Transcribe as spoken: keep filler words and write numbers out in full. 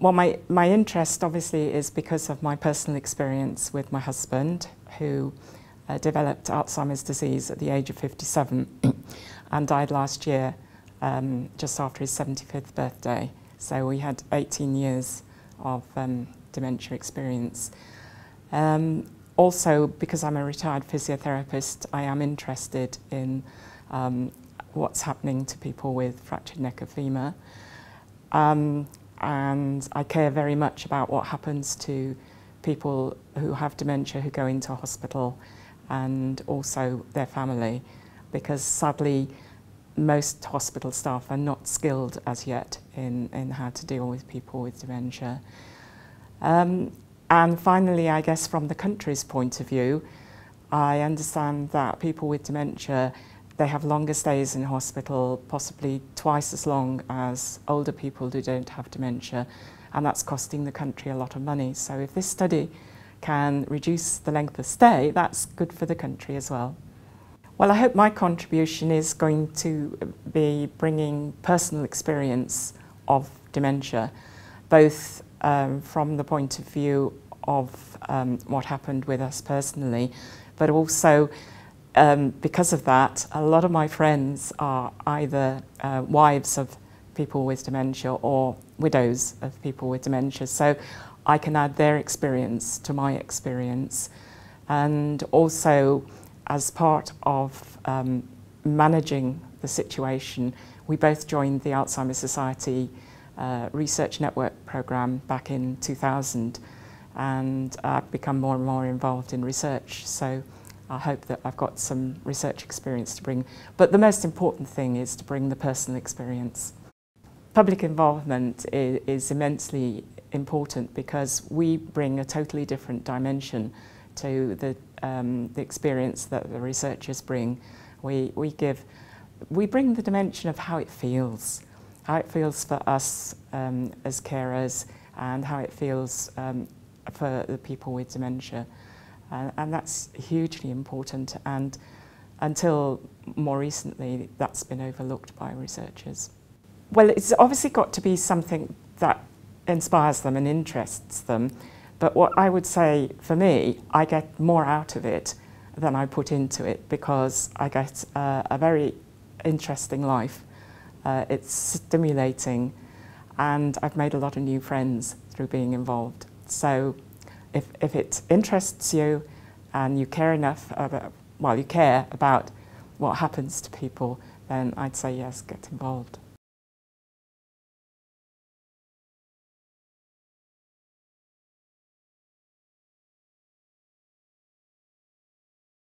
Well, my, my interest obviously is because of my personal experience with my husband, who uh, developed Alzheimer's disease at the age of fifty-seven and died last year, um, just after his seventy-fifth birthday. So we had eighteen years of um, dementia experience. Um, also, because I'm a retired physiotherapist, I am interested in um, what's happening to people with fractured neck or femur. Um, and I care very much about what happens to people who have dementia who go into hospital, and also their family, because sadly most hospital staff are not skilled as yet in, in how to deal with people with dementia. Um, and finally, I guess from the country's point of view, I understand that people with dementia, they have longer stays in hospital, possibly twice as long as older people who don't have dementia, and that's costing the country a lot of money. So if this study can reduce the length of stay, that's good for the country as well. Well, I hope my contribution is going to be bringing personal experience of dementia, both um, from the point of view of um, what happened with us personally, but also Um, because of that, a lot of my friends are either uh, wives of people with dementia or widows of people with dementia, so I can add their experience to my experience. And also, as part of um, managing the situation, we both joined the Alzheimer's Society uh, Research Network programme back in two thousand, and I've become more and more involved in research. So I hope that I've got some research experience to bring. But the most important thing is to bring the personal experience. Public involvement is, is immensely important, because we bring a totally different dimension to the, um, the experience that the researchers bring. We, we, give, we bring the dimension of how it feels, how it feels for us um, as carers, and how it feels um, for the people with dementia. Uh, and that's hugely important, and until more recently that's been overlooked by researchers. Well, it's obviously got to be something that inspires them and interests them, but what I would say for me, I get more out of it than I put into it, because I get uh, a very interesting life. Uh, it's stimulating, and I've made a lot of new friends through being involved. So If, if it interests you and you care enough about, well, you care about what happens to people, then I'd say yes, get involved.